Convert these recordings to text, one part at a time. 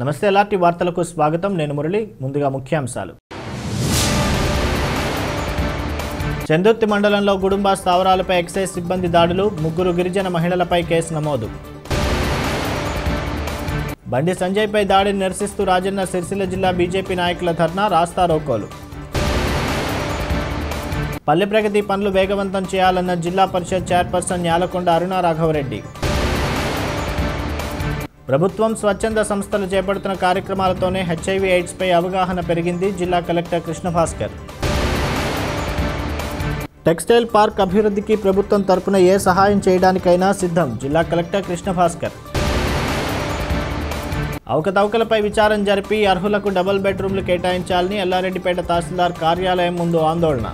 నమస్తే అలాంటి వార్తలకు స్వాగతం నేను మురళి ముందుగా ముఖ్యాంశాలు చందుర్తి మండలంలో గుడుంబా స్థావరాలపై ఎక్సైజ్ సిబ్బంది దాడులు ముగ్గురు గిరిజన మహిళలపై కేసు నమోదు బండి సంజయ్ పై దాడిని నిరసిస్తూ రాజన్న సిరిసిల్ల జిల్లా బీజేపీ నాయకుల ధర్నా రాస్తా రోకోలు పల్లె ప్రగతి పనులు వేగవంతం చేయాలన్న జిల్లా పరిషత్ చైర్పర్సన్ యాలకొండ అరుణ రాఘవరెడ్డి ప్రభుత్వం స్వచ్ఛంద సంస్థలు చేపడుతున్న కార్యక్రమాలతోనే హెచ్ఐవి ఎయిడ్స్ పై అవగాహన పెరిగింది జిల్లా కలెక్టర్ కృష్ణభాస్కర్ టెక్స్టైల్ పార్క్ అభివృద్ధికి ప్రభుత్వం తరపున ఏ సహాయం చేయడానికైనా సిద్ధం జిల్లా కలెక్టర్ కృష్ణభాస్కర్ అవకతవకలపై విచారం జరిపి అర్హులకు డబుల్ బెడ్రూమ్లు కేటాయించాలని ఎల్లారెడ్డిపేట తహసీల్దార్ కార్యాలయం ముందు ఆందోళన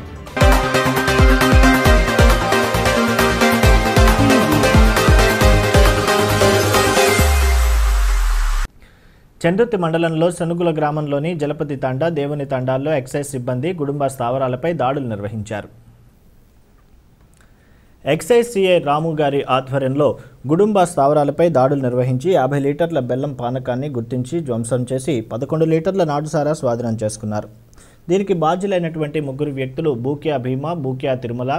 చందుర్తి మండలంలో సనుగుల గ్రామంలోని జలపతి తండా దేవుని తండాల్లో ఎక్సైజ్ సిబ్బంది గుడుంబా స్థావరాలపై దాడులు నిర్వహించారు. ఎక్సైజ్ సిఐ రాము గారి ఆధ్వర్యంలో గుడుంబా స్థావరాలపై దాడులు నిర్వహించి 50 లీటర్ల బెల్లం పానకాన్ని గుర్తించి ధ్వంసం చేసి 11 లీటర్ల నాటుసారా స్వాధీనం చేసుకున్నారు. దీనికి బాధ్యులైనటువంటి ముగ్గురు వ్యక్తులు బూక్యా భీమా, బూక్యా తిరుమల,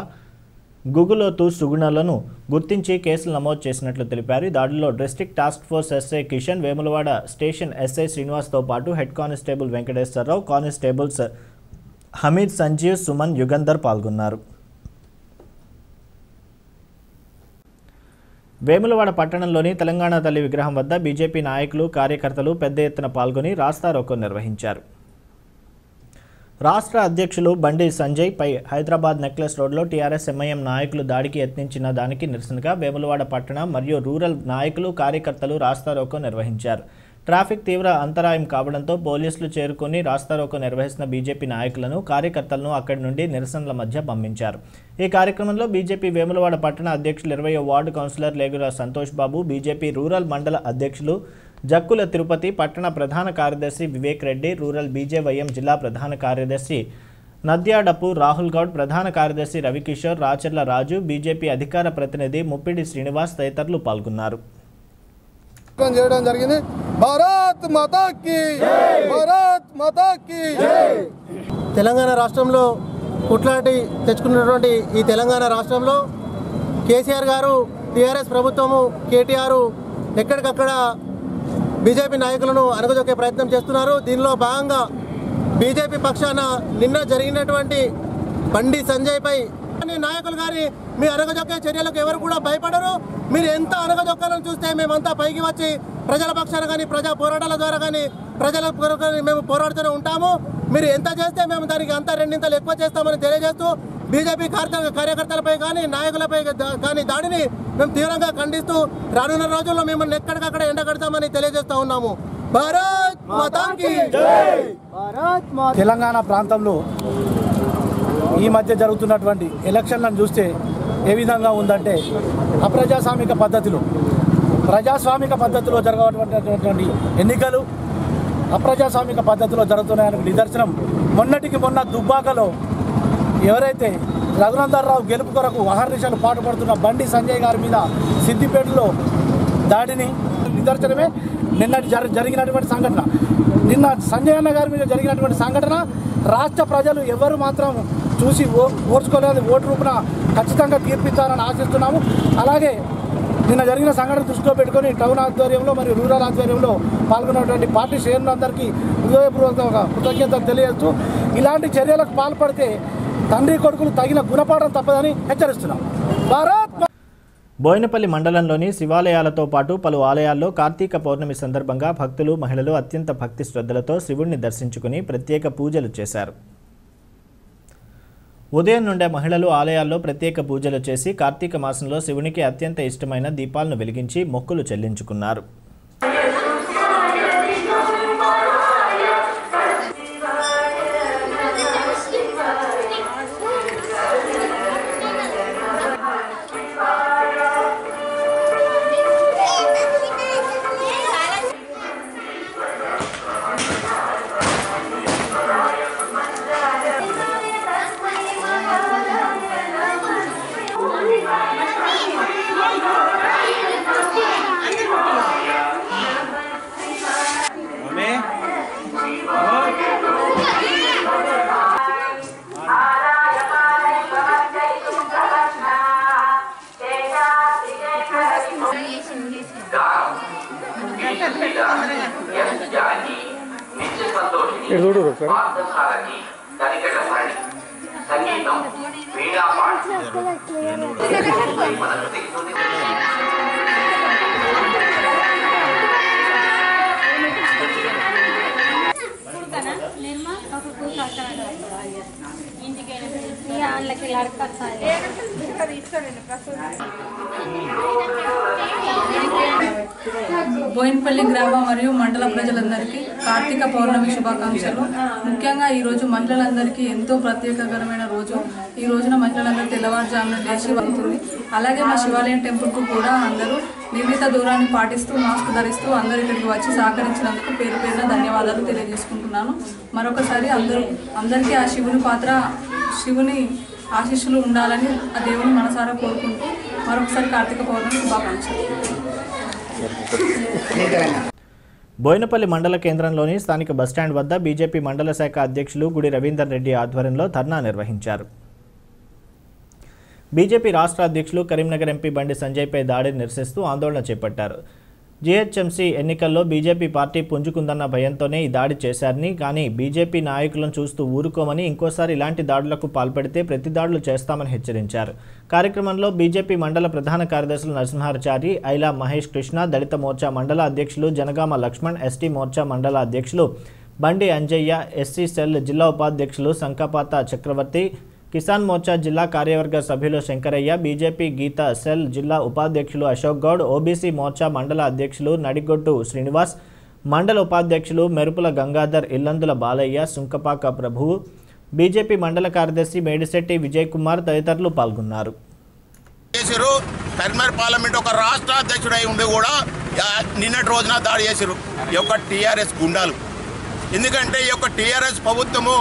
గుగులోతు సుగుణాలను గుర్తించి కేసులు నమోదు చేసినట్లు తెలిపారు. ఈ దాడిలో district task force SI Kishan, Vemulawada station SI శ్రీనివాస్తో పాటు head constable Venkateswararao, constables Hameed, Sanjeev, Suman, Yugandhar పాల్గొన్నారు. వేములవాడ పట్టణంలోని తెలంగాణ తల్లి విగ్రహం వద్ద బీజేపీ నాయకులు, కార్యకర్తలు పెద్ద ఎత్తున పాల్గొని రాస్తారోకో నిర్వహించారు. రాష్ట్ర అధ్యక్షులు బండి సంజయ్ పై హైదరాబాద్ నెక్లెస్ రోడ్లో టీఆర్ఎస్ ఎంఐఎం నాయకులు దాడికి యత్నించిన దానికి నిరసనగా వేములవాడ పట్టణ మరియు రూరల్ నాయకులు, కార్యకర్తలు రాస్తారోకో నిర్వహించారు. ట్రాఫిక్ తీవ్ర అంతరాయం కావడంతో పోలీసులు చేరుకుని రాస్తారోకో నిర్వహిస్తున్న బీజేపీ నాయకులను, కార్యకర్తలను అక్కడి నుండి నిరసనల మధ్య పంపించారు. ఈ కార్యక్రమంలో బీజేపీ వేములవాడ పట్టణ అధ్యక్షులు 20వ ward councillor Legula Santosh Babu, BJP rural మండల అధ్యక్షులు జక్కుల తిరుపతి, పట్టణ ప్రధాన కార్యదర్శి వివేక్ రెడ్డి, రూరల్ బీజేవైఎం జిల్లా ప్రధాన కార్యదర్శి నద్యాడపు రాహుల్ గౌడ్, ప్రధాన కార్యదర్శి రవికిషోర్, రాచర్ల రాజు, బీజేపీ అధికార ప్రతినిధి ముప్పిడి శ్రీనివాస్ తదితరులు పాల్గొన్నారు. తెలంగాణ రాష్ట్రంలో కుట్లాటి తెచ్చుకున్నటువంటి ఈ తెలంగాణ రాష్ట్రంలో కేసీఆర్ గారు, టీఆర్ఎస్ ప్రభుత్వము, కేటీఆర్ ఎక్కడికక్కడ బీజేపీ నాయకులను అణగదొక్కే ప్రయత్నం చేస్తున్నారు. దీనిలో భాగంగా బీజేపీ పక్షాన నిన్న జరిగినటువంటి బండి సంజయ్ పై నాయకులు కానీ మీ అణగదొక్కే చర్యలకు ఎవరు కూడా భయపడరు. మీరు ఎంత అణగదొక్కాలని చూస్తే మేమంతా పైకి వచ్చి ప్రజల పక్షాన కానీ, ప్రజా పోరాటాల ద్వారా కానీ, ప్రజల కొరకు మేము పోరాడుతూనే ఉంటాము. మీరు ఎంత చేస్తే మేము దానికి అంతా రెండింతలు ఎక్కువ చేస్తామని తెలియజేస్తూ బీజేపీ కార్యకర్తలపై కానీ, నాయకులపై కానీ దాడిని మేము తీవ్రంగా ఖండిస్తూ రానున్న రోజుల్లో మిమ్మల్ని ఎక్కడికక్కడ ఎండగడతామని తెలియజేస్తూ ఉన్నాము. భారత్ మాతాకి జై. తెలంగాణ ప్రాంతంలో ఈ మధ్య జరుగుతున్నటువంటి ఎలక్షన్లను చూస్తే ఏ విధంగా ఉందంటే అప్రజాస్వామిక పద్ధతిలో, ప్రజాస్వామిక పద్ధతిలో జరగటువంటి ఎన్నికలు అప్రజాస్వామిక పద్ధతిలో జరుగుతున్నాయని నిదర్శనం మొన్నటికి మొన్న దుబ్బాకలో ఎవరైతే రఘునందర్రావు గెలుపు కొరకు అహర్నిశలు పాటుపడుతున్న బండి సంజయ్ గారి మీద సిద్దిపేటలో దాడిని నిదర్శనమే నిన్నటి జరిగినటువంటి సంఘటన. నిన్న సంజయ్ అన్న గారి మీద జరిగినటువంటి సంఘటన రాష్ట్ర ప్రజలు ఎవరు మాత్రం చూసి ఓర్చుకోలేదు. ఓటు రూపున ఖచ్చితంగా తీర్పిస్తారని ఆశిస్తున్నాము. అలాగే నిన్న జరిగిన సంఘటన దృష్టిలో పెట్టుకొని టౌన్ ఆధ్వర్యంలో మరియు రూరల్ ఆధ్వర్యంలో పాల్గొన్నటువంటి పార్టీ శ్రేణులందరికీ హృదయపూర్వక కృతజ్ఞతలు తెలియజేస్తూ ఇలాంటి చర్యలకు పాల్పడితే తండ్రి కొడుకులు తగిన గుణపాఠం తప్పదని హెచ్చరిస్తున్నాం. బోయినపల్లి మండలంలోని శివాలయాలతో పాటు పలు ఆలయాల్లో కార్తీక పౌర్ణమి సందర్భంగా భక్తులు, మహిళలు అత్యంత భక్తి శ్రద్ధలతో శివుడిని దర్శించుకుని ప్రత్యేక పూజలు చేశారు. ఉదయం నుండే మహిళలు ఆలయాల్లో ప్రత్యేక పూజలు చేసి కార్తీక మాసంలో శివునికి అత్యంత ఇష్టమైన దీపాలను వెలిగించి మొక్కులు చెల్లించుకున్నారు. బోయిన్పల్లి గ్రామ మరియు మండల ప్రజలందరికీ కార్తీక పౌర్ణమి శుభాకాంక్షలు. ముఖ్యంగా ఈ రోజు మహిళలందరికీ ఎంతో ప్రత్యేకకరమైన రోజు. ఈ రోజున మహిళలందరూ తెల్లవారుజామున లేచి వెళ్తుంది. అలాగే మా శివాలయం టెంపుల్కు కూడా అందరూ నియమిత దూరాన్ని పాటిస్తూ మాస్క్ ధరిస్తూ అందరూ ఇక్కడికి వచ్చి సహకరించినందుకు పేరు పేరున ధన్యవాదాలు తెలియజేసుకుంటున్నాను. మరొకసారి అందరికీ ఆ శివుని ఆశీస్సులు ఉండాలని ఆ దేవుని మనసారా కోరుకుంటూ మరొకసారి కార్తీక పౌర్ణమి శుభాకాంక్షలు. బోయినపల్లి మండల కేంద్రంలోని స్థానిక బస్టాండ్ వద్ద బీజేపీ మండల శాఖ అధ్యక్షులు గుడి రవీందర్ రెడ్డి ఆధ్వర్యంలో ధర్నా నిర్వహించారు. బీజేపీ రాష్ట్ర అధ్యక్షులు కరీంనగర్ ఎంపీ బండి సంజయ్పై దాడిని నిరసిస్తూ ఆందోళన చేపట్టారు. జీహెచ్ఎంసీ ఎన్నికల్లో బీజేపీ పార్టీ పుంజుకుందన్న భయంతోనే ఈ దాడి చేశారని, కానీ బీజేపీ నాయకులను చూస్తూ ఊరుకోమని, ఇంకోసారి ఇలాంటి దాడులకు పాల్పడితే ప్రతి దాడులు చేస్తామని హెచ్చరించారు. కార్యక్రమంలో బీజేపీ మండల ప్రధాన కార్యదర్శులు నరసింహాచారి, ఐలా మహేష్ కృష్ణ, దళిత మోర్చా మండల అధ్యక్షులు జనగామ లక్ష్మణ్, ఎస్టీ మోర్చా మండల అధ్యక్షులు బండి అంజయ్య, ఎస్సీ సెల్ జిల్లా ఉపాధ్యక్షులు సంకపాత చక్రవర్తి, కిసాన్ మోర్చా జిల్లా కార్యవర్గ సభ్యులు శంకరయ్య, బీజేపీ గీతా సెల్ జిల్లా ఉపాధ్యక్షులు అశోక్ గౌడ్, ఓబీసీ మోర్చా మండల అధ్యక్షులు నడిగొట్టు శ్రీనివాస్, మండల ఉపాధ్యక్షులు మెరుపుల గంగాధర్, ఇల్లందుల బాలయ్య, సుంకపాక ప్రభువు, బీజేపీ మండల కార్యదర్శి మేడిశెట్టి విజయ్ కుమార్ తదితరులు పాల్గొన్నారు. కరీంనగర్ పార్లమెంట్ ఒక రాష్ట్ర అధ్యక్షుడై ఉండి కూడా నిన్నటి రోజున దాడి చేశారు ఈ యొక్క టీఆర్ఎస్ గుండాలు. ఎందుకంటే ఈ యొక్క టీఆర్ఎస్ ప్రభుత్వము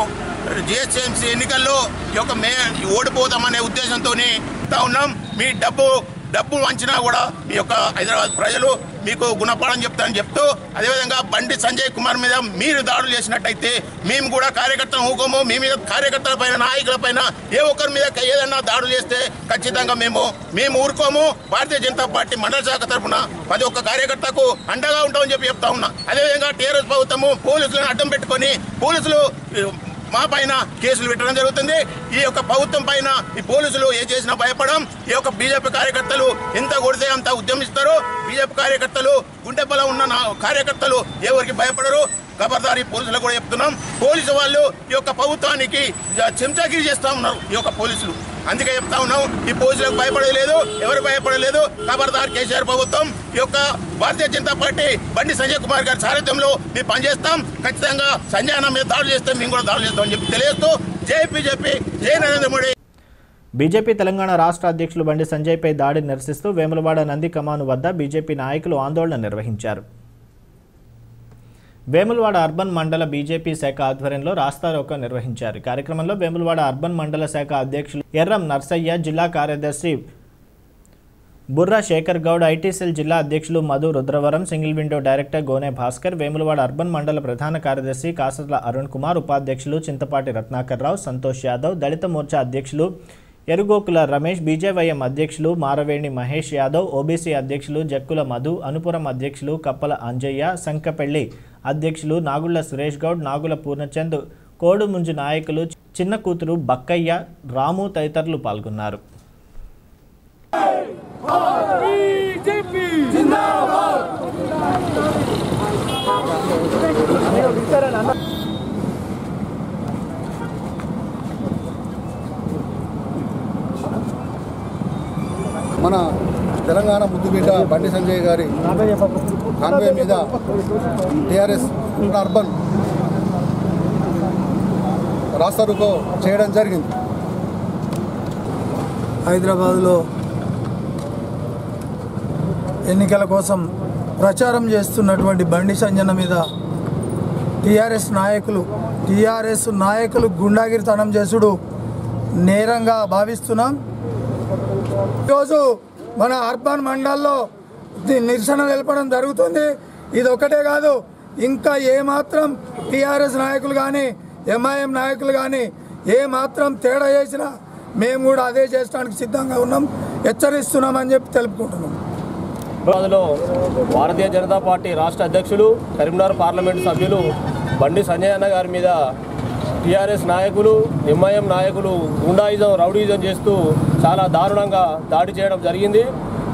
జిహెచ్ఎంసీ ఎన్నికల్లో యొక్క ఓడిపోతామనే ఉద్దేశంతో ఉన్నాం. మీ డబ్బు వంచినా కూడా మీ యొక్క హైదరాబాద్ ప్రజలు మీకు గుణపాఠం చెప్తారని చెప్తూ, అదేవిధంగా బండి సంజయ్ కుమార్ మీద మీరు దాడులు చేసినట్టయితే మేము కూడా కార్యకర్తలు ఊకోము. మీ మీద కార్యకర్తలపైన నాయకులపైన ఏ ఒక్కరి మీద ఏదైనా దాడులు చేస్తే ఖచ్చితంగా మేము ఊరుకోము. భారతీయ జనతా పార్టీ మండల శాఖ తరఫున ప్రతి ఒక్క కార్యకర్తకు అండగా ఉంటామని చెప్తా ఉన్నా. అదేవిధంగా టీఆర్ఎస్ ప్రభుత్వము పోలీసులను అడ్డం పెట్టుకొని పోలీసులు మా పైన కేసులు పెట్టడం జరుగుతుంది. ఈ యొక్క ప్రభుత్వం పైన ఈ పోలీసులు ఏం చేసినా భయపడం. ఈ యొక్క బీజేపీ కార్యకర్తలు ఎంత కొడితే అంత ఉద్యమిస్తారు. బీజేపీ కార్యకర్తలు గుండె బలం ఉన్న కార్యకర్తలు ఎవరికి భయపడరు. ఖబర్దారీ పోలీసులు కూడా చెప్తున్నాం. పోలీసు వాళ్ళు ఈ యొక్క ప్రభుత్వానికి చెంచాగిరి చేస్తూ ఉన్నారు ఈ యొక్క పోలీసులు. అందుకే చెప్తా ఉన్నాం, ఈ పోలీసులకు భయపడలేదు, ఎవరు భయపడలేదు. ఖబర్దార్ కేసీఆర్ ప్రభుత్వం ఈ యొక్క భారతీయ జనతా పార్టీ బండి సంజయ్ కుమార్ గారి సారథ్యంలో మేము పనిచేస్తాం. ఖచ్చితంగా సంజయ్ అన్న మీద దాడులు చేస్తే మేము కూడా దాడులు చేస్తామని చెప్పి తెలియజేస్తూ, జై బీజేపీ, జై నరేంద్ర మోడీ. బీజేపీ తెలంగాణ రాష్ట్ర అధ్యక్షులు బండి సంజయ్పై దాడిని నిరసిస్తూ వేములవాడ నంది కమాను వద్ద బీజేపీ నాయకులు ఆందోళన నిర్వహించారు. వేములవాడ అర్బన్ మండల బీజేపీ శాఖ ఆధ్వర్యంలో రాస్తారోకో నిర్వహించారు. కార్యక్రమంలో వేములవాడ అర్బన్ మండల శాఖ అధ్యక్షులు ఎర్రం నర్సయ్య, జిల్లా కార్యదర్శి బుర్రా శేఖర్ గౌడ్, ఐటీసెల్ జిల్లా అధ్యక్షులు Madhu Rudravaram, single window director Gone Bhaskar, Vemulawada urban మండల ప్రధాన కార్యదర్శి కాసర్ల అరుణ్ కుమార్, ఉపాధ్యక్షులు చింతపాటి రత్నాకర్ రావు, సంతోష్ యాదవ్, దళిత మోర్చా అధ్యక్షులు ఎరుగోకుల రమేష్, బీజేవైఎం అధ్యక్షులు మారవేణి మహేష్ యాదవ్, ఓబీసీ అధ్యక్షులు జక్కుల మధు, అనుపురం అధ్యక్షులు కప్పల అంజయ్య, సంకపెళ్లి అధ్యక్షులు నాగుళ్ల సురేష్ గౌడ్, నాగుల పూర్ణచంద్, కోడుముంజు నాయకులు చిన్న కూతురు బక్కయ్య, రాము తదితరులు పాల్గొన్నారు. మన తెలంగాణ ముద్దుబిడ్డ బండి సంజయ్ గారి కాన్వే మీద టీఆర్ఎస్ అర్బన్ రాస్తారోకో చేయడం జరిగింది. హైదరాబాదులో ఎన్నికల కోసం ప్రచారం చేస్తున్నటువంటి బండి సంజయ్ మీద టీఆర్ఎస్ నాయకులు గుండాగిరితనం చేసుడు నేరంగా భావిస్తున్నాం. ఈరోజు మన అర్బన్ మండల్లో నిరసన తెలపడం జరుగుతుంది. ఇది ఒకటే కాదు, ఇంకా ఏమాత్రం టీఆర్ఎస్ నాయకులు కానీ ఎంఐఎం నాయకులు కానీ ఏమాత్రం తేడా చేసినా మేము కూడా అదే చేసడానికి సిద్ధంగా ఉన్నాం, హెచ్చరిస్తున్నామని చెప్పి తెలుపుకుంటున్నాం. भारतीय जनता पार्टी राष्ट्र अध्यक्षुलु करीमनगर पार्लमेंट सभ्युलु बंडी संजय अन्न गारि मीद टीआरएस नायकुलु एमआईएम नायकुलु गुंडाइजम रौडीइजम चेस्तू चाला दारुणंगा दाड़ी चेयडं जरिगिंदी।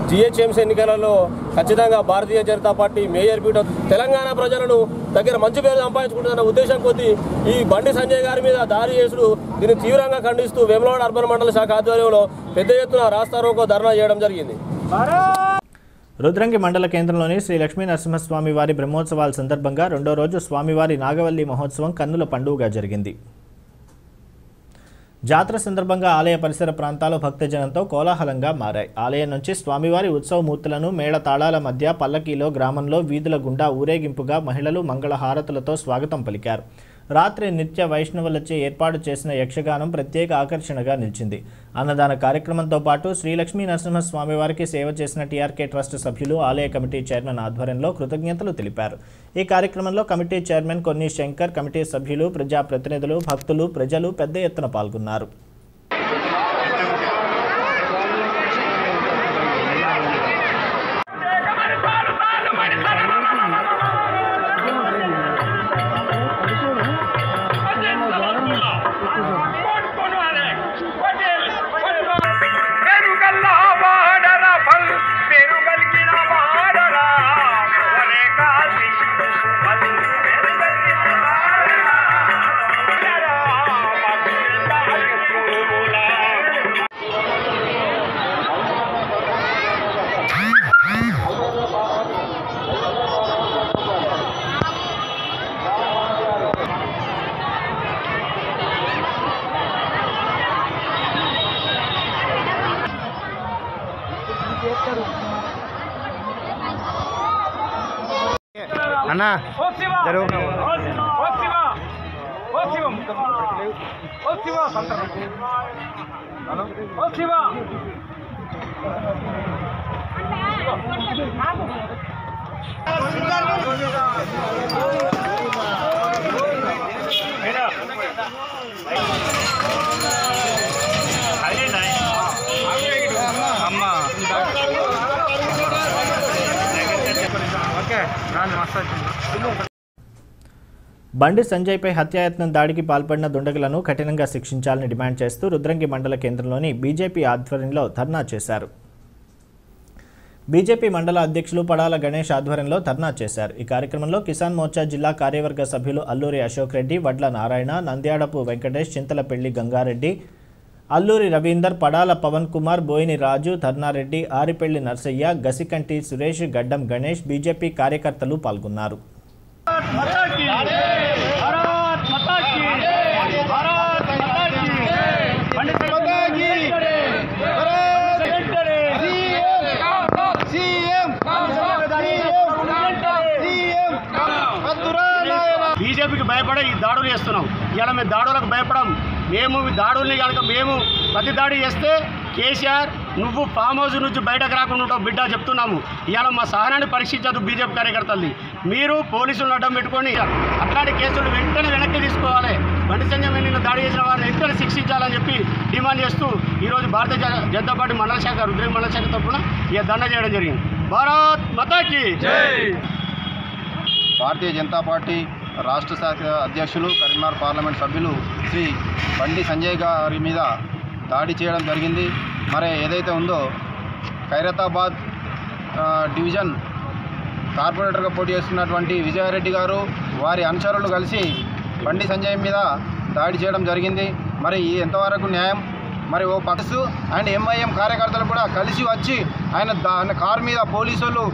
जीएचएमसी एन्निकल्लो खच्चितंगा भारतीय जनता पार्टी मेयर पीठ तेलंगाण प्रजलनु दग्गर मंचि पेरु संपादिंचुकुंटन्न उद्देशं कोद्दी ई बंडी संजय गारि मीद दाड़ी चेसुडु दीनिनि तीव्रंगा खंडिस्तू वेमुलवाड अर्बन मंडल शाख आध्वर्यंलो पेद्द एत्तुन रास्तारोको धर्ना चेयडं जरिगिंदी। रुद्रंगी मंडल केंद्रंलोनि श्री लक्ष्मी नरसिंहस्वामी वारी ब्रह्मोत्सवाल संदर्भंगा रेंडो रोजु स्वामीवारी नागवल्ली महोत्सवं कन्नुल पंडुवगा जरिगिंदी। जातर संदर्भंगा आलय परिसर प्रांतालो भक्तजनंतो कोलाहलंगा मारायि। आलय नुंचि स्वामीवारी उत्सव मूर्तुलनु मेळ ताळाल मध्य पल्लकीलो ग्रामंलो वीधुल गुंडा ऊरेगिंपुगा महिळलु मंगळ हारतुलतो स्वागतं पलिकारु। రాత్రి నిత్య వైష్ణవులచే ఏర్పాటు చేసిన యక్షగానం ప్రత్యేక ఆకర్షణగా నిలిచింది. అన్నదాన కార్యక్రమంతో పాటు శ్రీ లక్ష్మీ నరసింహ స్వామి వారికి సేవ చేసిన టిఆర్కే ట్రస్ట్ సభ్యులు ఆలయ కమిటీ చైర్మన్ ఆధ్వర్యంలో కృతజ్ఞతలు తెలిపారు. ఈ కార్యక్రమంలో కమిటీ చైర్మన్ కొన్ని శంకర్, కమిటీ సభ్యులు, ప్రజా ప్రతినిధులు, భక్తులు, ప్రజలు పెద్ద ఎత్తున పాల్గొన్నారు. బండి సంజయ్ పై హత్యాయత్నం దాడికి పాల్పడిన దుండగులను కఠినంగా శిక్షించాలని డిమాండ్ చేస్తూ రుద్రంగి మండల కేంద్రంలోని బీజేపీ ఆధ్వర్యంలో ధర్నా చేశారు. బీజేపీ మండల అధ్యక్షులు పడాల గణేష్ ఆధ్వర్యంలో ధర్నా చేశారు. ఈ కార్యక్రమంలో కిసాన్ మోర్చా జిల్లా కార్యవర్గ సభ్యులు అల్లూరి అశోక్ రెడ్డి, వడ్ల నారాయణ, నంద్యాడపు వెంకటేష్, చింతలపెళ్లి గంగారెడ్డి, అల్లూరి రవీందర్, పడాల పవన్ కుమార్, బోయిని రాజు, ధర్నారెడ్డి, ఆరిపెళ్లి నర్సయ్య, గసికంటి సురేష్, గడ్డం గణేష్ బీజేపీ కార్యకర్తలు పాల్గొన్నారు. బీజేపీకి భయపడే ఈ దాడులు చేస్తున్నాం. ఇలా మేము దాడులకు భయపడం. మేము ఈ దాడుల్ని కనుక మేము ప్రతి దాడి చేస్తే కేసీఆర్ నువ్వు ఫామ్ హౌస్ నుంచి బయటకు రాకుండా ఉంటావు బిడ్డ చెప్తున్నాము. ఇవాళ మా సహనాన్ని పరీక్షించదు బీజేపీ కార్యకర్తల్ని. మీరు పోలీసులను అడ్డం పెట్టుకొని అట్లాంటి కేసులు వెంటనే వెనక్కి తీసుకోవాలి. బండి సంజయ్ నిన్న దాడి చేసిన వారిని వెంటనే శిక్షించాలని చెప్పి డిమాండ్ చేస్తూ ఈరోజు భారతీయ జనతా పార్టీ మండల శాఖ రుద్రంగి మండల శాఖ తరఫున ఈ దండ చేయడం జరిగింది. భారత్ మాతాకి జై. భారతీయ జనతా పార్టీ రాష్ట్ర శాఖ అధ్యక్షులు కరీంనగర్ పార్లమెంట్ సభ్యులు శ్రీ బండి సంజయ్ గారి మీద దాడి చేయడం జరిగింది. మరి ఏదైతే ఉందో ఖైరతాబాద్ డివిజన్ కార్పొరేటర్గా పోటీ చేస్తున్నటువంటి విజయారెడ్డి గారు వారి అనుచరులు కలిసి బండి సంజయ్ మీద దాడి చేయడం జరిగింది. మరి ఇది ఎంతవరకు న్యాయం? మరి ఓ పక్స్ అండ్ ఎంఐఎం కార్యకర్తలు కూడా కలిసి వచ్చి ఆయన కారు మీద పోలీసు వాళ్ళు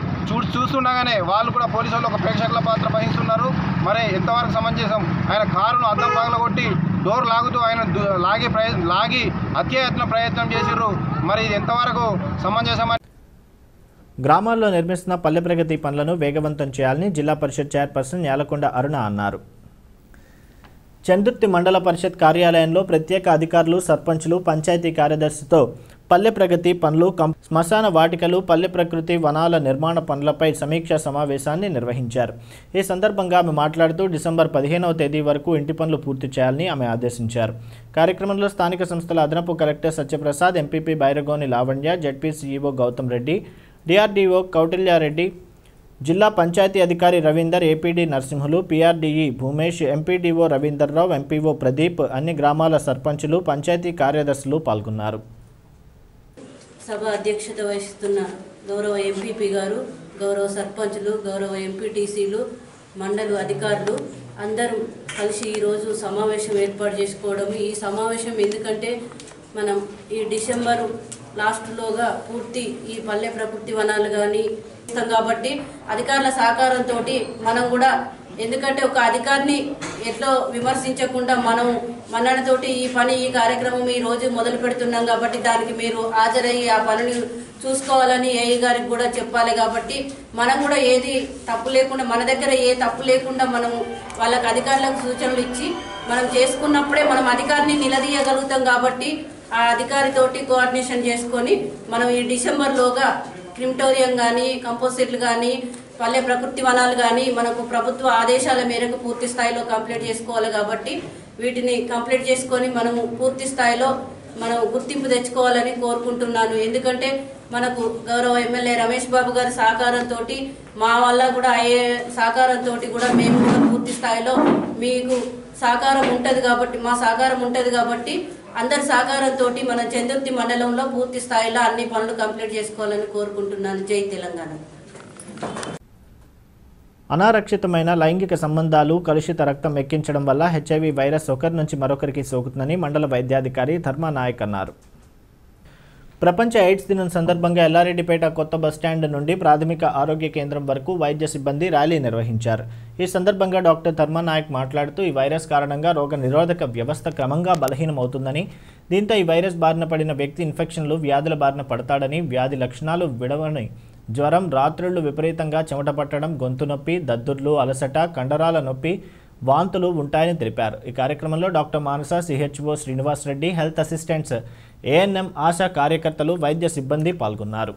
చూస్తుండగానే వాళ్ళు కూడా పోలీసు వాళ్ళు ఒక ప్రేక్షకుల పాత్ర వహిస్తున్నారు. మరి ఎంతవరకు సమంజసం? ఆయన కారును అద్దం పగలగొట్టి డోర్ లాగుతూ ఆయన లాగి హత్యాయత్న ప్రయత్నం చేసిర్రు. మరి ఇది ఎంతవరకు సమంజసం? గ్రామాల్లో నిర్మిస్తున్న పల్లె ప్రగతి పనులను వేగవంతం చేయాలని జిల్లా పరిషత్ చైర్పర్సన్ యాలకొండ అరుణ అన్నారు. చందుర్తి మండల పరిషత్ కార్యాలయంలో ప్రత్యేక అధికారులు, సర్పంచులు, పంచాయతీ కార్యదర్శితో పల్లె ప్రగతి పనులు, శ్మశాన వాటికలు, పల్లె ప్రకృతి వనాల నిర్మాణ పనులపై సమీక్షా సమావేశాన్ని నిర్వహించారు. ఈ సందర్భంగా ఆమె మాట్లాడుతూ డిసెంబర్ 15వ తేదీ వరకు ఇంటి పనులు పూర్తి చేయాలని ఆమె ఆదేశించారు. కార్యక్రమంలో స్థానిక సంస్థల అదనపు collector Satyaprasad, MPP Bairagoni Lavanya, ZP CEO Gautam Reddy, DRDO Kautilyareddy, जिला पंचायती अधिकारी Ravinder, APD Narsimhulu, PRDE Bhumesh, MPDO Ravinder Rao, MPO Pradeep, अन्नी ग्रामाल सर्पंचलु, पंचायती कार्यदर्शुलु पाल्गोन्नारु। సభ అధ్యక్షత వహిస్తున్న గౌరవ ఎంపీపీ గారు, గౌరవ సర్పంచులు, గౌరవ ఎంపీటీసీలు, మండల అధికారులు అందరూ కలిసి ఈ రోజు సమావేశం ఏర్పాటు చేసుకోవడం, ఈ సమావేశం ఎందుకంటే మనం ఈ డిసెంబర్ లాస్ట్ లోగా పూర్తి ఈ పల్లె ప్రకృతి వనాలు గాని కాబట్టి అధికారుల సహకారంతోటి మనం కూడా ఎందుకంటే ఒక అధికారిని ఎట్లా విమర్శించకుండా మనం మననతోటి ఈ పని ఈ కార్యక్రమం ఈ రోజు మొదలు పెడుతున్నాం కాబట్టి దానికి మీరు హాజరయ్యి ఆ పనిని చూసుకోవాలని ఏఈ గారికి కూడా చెప్పాలి కాబట్టి మనం కూడా ఏది తప్పు లేకుండా మన దగ్గర ఏ తప్పు లేకుండా మనం వాళ్ళకి అధికారులకు సూచనలు ఇచ్చి మనం చేసుకున్నప్పుడే మనం అధికారిని నిలదీయగలుగుతాం కాబట్టి ఆ అధికారితోటి కోఆర్డినేషన్ చేసుకొని మనం ఈ డిసెంబర్ లోగా క్రిమిటోరియం గాని కంపోజిట్లు గాని పల్లె ప్రకృతి వనాలు గాని మనకు ప్రభుత్వ ఆదేశాల మేరకు పూర్తి స్థాయిలో కంప్లీట్ చేసుకోవాలి కాబట్టి వీటిని కంప్లీట్ చేసుకొని మనము పూర్తి స్థాయిలో మనం గుర్తింపు తెచ్చుకోవాలని కోరుకుంటున్నాను. ఎందుకంటే మనకు గౌరవ ఎమ్మెల్యే రమేష్ బాబు గారి సహకారంతో మా వల్ల కూడా అయ్యే సహకారంతో కూడా మేము కూడా పూర్తి స్థాయిలో మీకు సహకారం ఉంటుంది కాబట్టి మా సహకారం ఉంటుంది కాబట్టి అందరి సహకారంతో మన చందుర్తి మండలంలో పూర్తి స్థాయిలో అన్ని పనులు కంప్లీట్ చేసుకోవాలని కోరుకుంటున్నాను. జై తెలంగాణ. అనారక్షితమైన లైంగిక సంబంధాలు, కలుషిత రక్తం ఎక్కించడం వల్ల హెచ్ఐవి వైరస్ ఒకరి నుంచి మరొకరికి సోకుతుందని మండల వైద్యాధికారి ధర్మానాయక్ అన్నారు. ప్రపంచ ఎయిడ్స్ దినం సందర్భంగా ఎల్లారెడ్డిపేట కొత్త బస్టాండ్ నుండి ప్రాథమిక ఆరోగ్య కేంద్రం వరకు వైద్య సిబ్బంది ర్యాలీ నిర్వహించారు. ఈ సందర్భంగా డాక్టర్ ధర్మానాయక్ మాట్లాడుతూ ఈ వైరస్ కారణంగా రోగ నిరోధక వ్యవస్థ క్రమంగా బలహీనమవుతుందని, దీంతో ఈ వైరస్ బారిన పడిన వ్యక్తి ఇన్ఫెక్షన్లు, వ్యాధుల బారిన పడతాడని, వ్యాధి లక్షణాలు విడవని జ్వరం, రాత్రుళ్ళు విపరీతంగా చెమట పట్టడం, గొంతు నొప్పి, దద్దుర్లు, అలసట, కండరాల నొప్పి, వాంతులు ఉంటాయని తెలిపారు. ఈ కార్యక్రమంలో doctor Manasa, CHO Srinivas Reddy, health assistants, ANM ASHA కార్యకర్తలు, వైద్య సిబ్బంది పాల్గొన్నారు.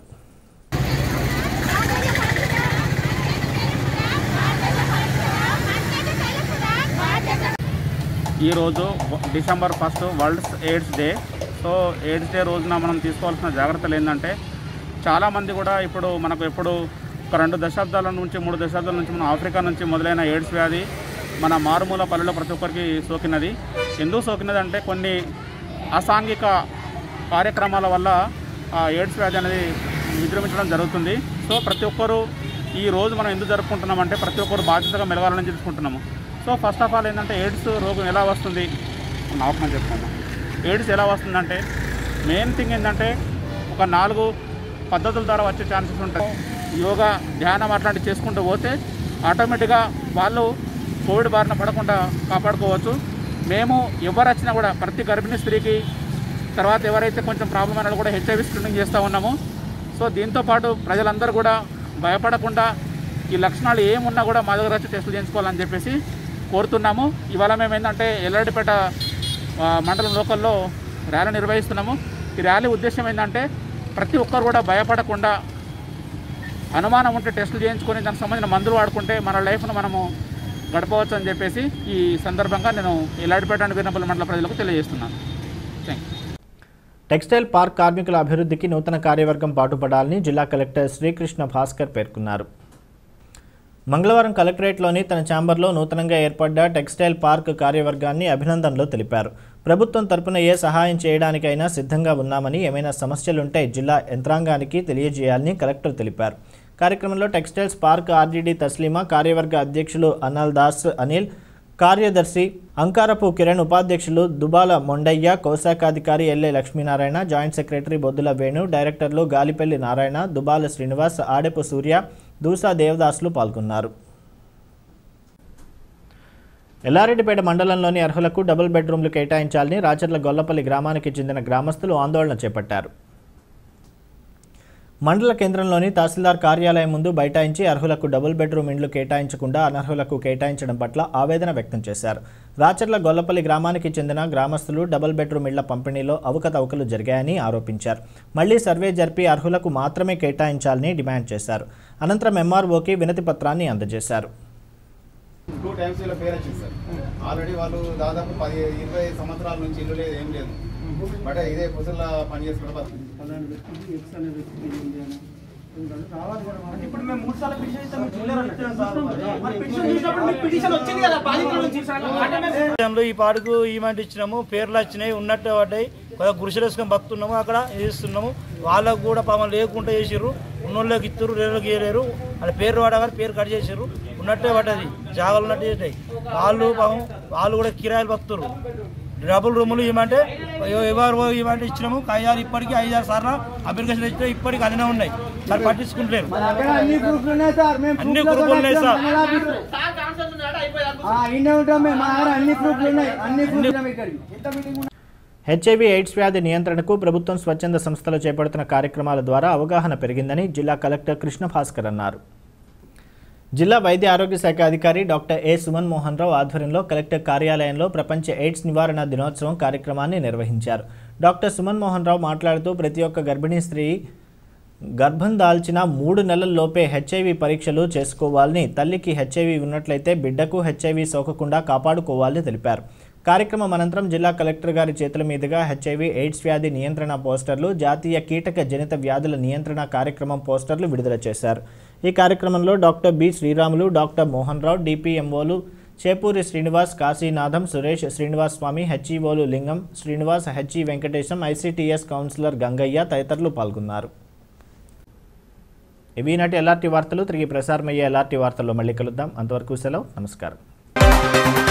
ఈరోజు December 1 world AIDS day. So AIDS day రోజున మనం తీసుకోవాల్సిన జాగ్రత్తలు ఏంటంటే, చాలామంది కూడా ఇప్పుడు మనకు ఎప్పుడు ఒక 2 దశాబ్దాల నుంచి 3 దశాబ్దాల నుంచి మన ఆఫ్రికా నుంచి మొదలైన ఎయిడ్స్ వ్యాధి మన మారుమూల పల్లెలో ప్రతి ఒక్కరికి సోకినది. ఎందుకు సోకినది అంటే కొన్ని అసాంఘిక కార్యక్రమాల వల్ల ఆ ఎయిడ్స్ వ్యాధి అనేది విజృంభించడం జరుగుతుంది. సో ప్రతి ఒక్కరు ఈ రోజు మనం ఎందుకు జరుపుకుంటున్నామంటే ప్రతి ఒక్కరు బాధ్యతగా మెలగాలని తెలుసుకుంటున్నాము. సో ఫస్ట్ ఆఫ్ ఆల్ ఏంటంటే ఎయిడ్స్ రోగం ఎలా వస్తుంది, అవకాశం చెప్తాము. ఎయిడ్స్ ఎలా వస్తుందంటే మెయిన్ థింగ్ ఏంటంటే ఒక 4 పద్ధతుల ద్వారా వచ్చే ఛాన్సెస్ ఉంటాయి. యోగా, ధ్యానం అట్లాంటివి చేసుకుంటూ పోతే ఆటోమేటిక్గా వాళ్ళు కోవిడ్ బారిన పడకుండా కాపాడుకోవచ్చు. మేము ఎవరు వచ్చినా కూడా ప్రతి గర్భిణీ స్త్రీకి, తర్వాత ఎవరైతే కొంచెం ప్రాబ్లం అయినా కూడా హెచ్ఐవి స్క్రీనింగ్ చేస్తూ ఉన్నాము. సో దీంతోపాటు ప్రజలందరూ కూడా భయపడకుండా ఈ లక్షణాలు ఏమున్నా కూడా మా దగ్గర వచ్చి టెస్టులు చేయించుకోవాలని చెప్పేసి కోరుతున్నాము. ఇవాళ మేము ఏంటంటే ఎల్లారెడ్డిపేట మండలం లోకల్లో ర్యాలీ నిర్వహిస్తున్నాము. ఈ ర్యాలీ ఉద్దేశం ఏంటంటే ప్రతి ఒక్కరు కూడా భయపడకుండా అనుమానం ఉంటే టెస్టులు చేయించుకొని దానికి సంబంధించిన మందులు వాడుకుంటే మన లైఫ్ను మనము గడపవచ్చు అని చెప్పేసి ఈ సందర్భంగా నేను ఎల్లారెడ్డిపేట అనుగుణపల్లి మండల ప్రజలకు తెలియజేస్తున్నాను. Thank you. టెక్స్టైల్ పార్క్ కార్మికుల అభివృద్ధికి నూతన కార్యవర్గం పాటుపడాలని జిల్లా కలెక్టర్ శ్రీకృష్ణ భాస్కర్ పేర్కొన్నారు. మంగళవారం కలెక్టరేట్లోని తన ఛాంబర్లో నూతనంగా ఏర్పడ్డ టెక్స్టైల్ పార్క్ కార్యవర్గాన్ని అభినందనలు తెలిపారు. ప్రభుత్వం తరపున ఏ సహాయం చేయడానికైనా సిద్ధంగా ఉన్నామని, ఏమైనా సమస్యలుంటే జిల్లా యంత్రాంగానికి తెలియజేయాలని కలెక్టర్ తెలిపారు. కార్యక్రమంలో టెక్స్టైల్స్ పార్క్ ఆర్డీడీ తస్లీమా, కార్యవర్గ అధ్యక్షులు అనిల్ దాస్ అనిల్, కార్యదర్శి అంకారపు కిరణ్, ఉపాధ్యక్షులు దుబాల మొండయ్య, కోశాఖాధికారి LA Lakshminarayana, joint secretary Boddula Venu, డైరెక్టర్లు గాలిపల్లి నారాయణ, దుబాల శ్రీనివాస్, ఆడెపు సూర్య, దూసా దేవదాసులు పాల్గొన్నారు. ఎల్లారెడ్డిపేట మండలంలోని అర్హులకు డబుల్ బెడ్రూమ్లు కేటాయించాలని రాచర్ల గొల్లపల్లి గ్రామానికి చెందిన గ్రామస్తులు ఆందోళన చేపట్టారు. మండల కేంద్రంలోని తహసీల్దార్ కార్యాలయం ముందు బైఠాయించి అర్హులకు డబుల్ బెడ్రూమ్ ఇండ్లు కేటాయించకుండా అనర్హులకు కేటాయించడం పట్ల ఆవేదన వ్యక్తం చేశారు. రాచర్ల గొల్లపల్లి గ్రామానికి చెందిన గ్రామస్తులు డబుల్ బెడ్రూమ్ ఇళ్ల పంపిణీలో అవకతవకలు జరిగాయని ఆరోపించారు. మళ్లీ సర్వే జరిపి అర్హులకు మాత్రమే కేటాయించాలని డిమాండ్ చేశారు. అనంతరం ఎంఆర్ఓకి వినతి పత్రాన్ని అందజేశారు. 2 టైమ్స్ ఇలా పేరు వచ్చింది సార్. ఆల్రెడీ వాళ్ళు దాదాపు 20 సంవత్సరాల నుంచి ఇల్లు లేదు, ఏం లేదు. బట్ ఇదే కుసల పని చేసుకోవడం पार्क ఈవెంట్ ఇచ్చినాము పేర్లు వచ్చినాయి ఉన్నట్టు పడ్డాయి గురుశలేసుకొని బతుకున్నాము అక్కడ చేస్తున్నాము వాళ్ళకు కూడా పాపం లేకుండా చేసిరు ఉన్నోళ్ళకి ఇత్తురు రేళ్ళకి చేయలేరు అలా పేరు వాడగానే పేరు కట్ చేసిరు ఉన్నట్టే పడ్డది జాగాలు ఉన్నట్టు చేసాయి వాళ్ళు పాపం వాళ్ళు కూడా కిరాయిలు బతుకుతారు डबल रूम इवेंट इच्छा ऐदार इपड़की ऐदार सार अप्लीकेशन इच्छा इपड़की अदने उन्नाई पट्टिंचुकुंटलेरु। హెచ్ఐవి ఎయిడ్స్ వ్యాధి నియంత్రణకు ప్రభుత్వం స్వచ్ఛంద సంస్థలు చేపడుతున్న కార్యక్రమాల ద్వారా అవగాహన పెరిగిందని జిల్లా కలెక్టర్ కృష్ణ భాస్కర్ అన్నారు। జిల్లా వైద్య ఆరోగ్య శాఖ అధికారి డాక్టర్ ఏ సుమన్ మోహన్ రావు ఆధ్వర్యంలో కలెక్టర్ కార్యాలయంలో ప్రపంచ ఎయిడ్స్ నివారణ దినోత్సవం కార్యక్రమాన్ని నిర్వహించారు। డాక్టర్ సుమన్ మోహన్ రావు మాట్లాడుతూ ప్రతి ఒక్క గర్భిణీ స్త్రీ గర్భం దాల్చిన 3 నెలల్లోపే హెచ్ఐవి పరీక్షలు చేసుకోవాలని, తల్లికి హెచ్ఐవి ఉన్నట్లయితే బిడ్డకు హెచ్ఐవి సోకకుండా కాపాడుకోవాలని తెలిపారు। కార్యక్రమం అనంతరం జిల్లా కలెక్టర్ గారి చేతుల మీదుగా హెచ్ఐవి ఎయిడ్స్ వ్యాధి నియంత్రణ పోస్టర్లు, జాతీయ కీటక జనిత వ్యాధుల నియంత్రణ కార్యక్రమం పోస్టర్లు విడుదల చేశారు। ఈ కార్యక్రమంలో doctor B Sriramulu, doctor Mohan Rao, డిపిఎంఓలు చేపూరి శ్రీనివాస్, కాశీనాథం సురేష్, శ్రీనివాస్ స్వామి, హెచ్ఈఓలు Lingam Srinivas, HE Venkatesham, ICTS counsellor Gangaiah తదితరులు పాల్గొన్నారు। ఇవి నాటి ఎల్ఆర్టీ వార్తలు। తిరిగి ప్రసారమయ్యే ఎల్ఆర్టీ వార్తల్లో మళ్ళీ కలుద్దాం, అంతవరకు సెలవు, నమస్కారం।